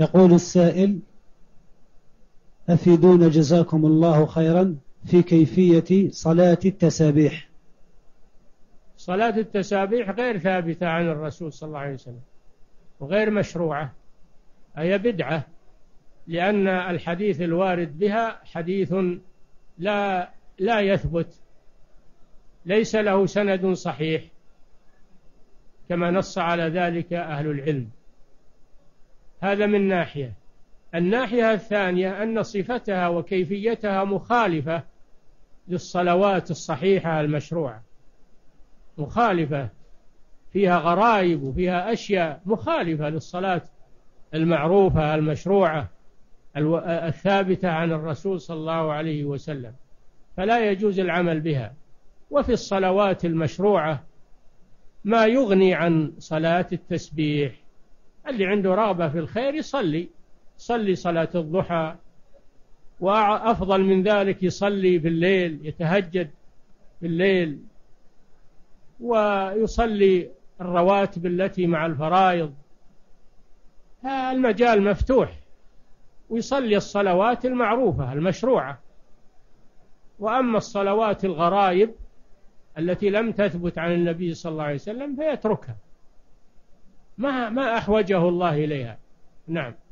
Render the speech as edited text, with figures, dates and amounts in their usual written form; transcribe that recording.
يقول السائل: أفيدونا جزاكم الله خيرا في كيفية صلاة التسابيح. صلاة التسابيح غير ثابتة عن الرسول صلى الله عليه وسلم وغير مشروعة، أي بدعة، لأن الحديث الوارد بها حديث لا يثبت، ليس له سند صحيح كما نص على ذلك أهل العلم. هذا من ناحية. الناحية الثانية أن صفتها وكيفيتها مخالفة للصلوات الصحيحة المشروعة، مخالفة، فيها غرائب وفيها أشياء مخالفة للصلاة المعروفة المشروعة الثابتة عن الرسول صلى الله عليه وسلم، فلا يجوز العمل بها. وفي الصلوات المشروعة ما يغني عن صلاة التسبيح. اللي عنده رغبة في الخير يصلي صلاة الضحى، وأفضل من ذلك يصلي بالليل، يتهجد بالليل، ويصلي الرواتب التي مع الفرائض. المجال مفتوح، ويصلي الصلوات المعروفة المشروعة. وأما الصلوات الغرائب التي لم تثبت عن النبي صلى الله عليه وسلم فيتركها، ما أحوجه الله إليها. نعم.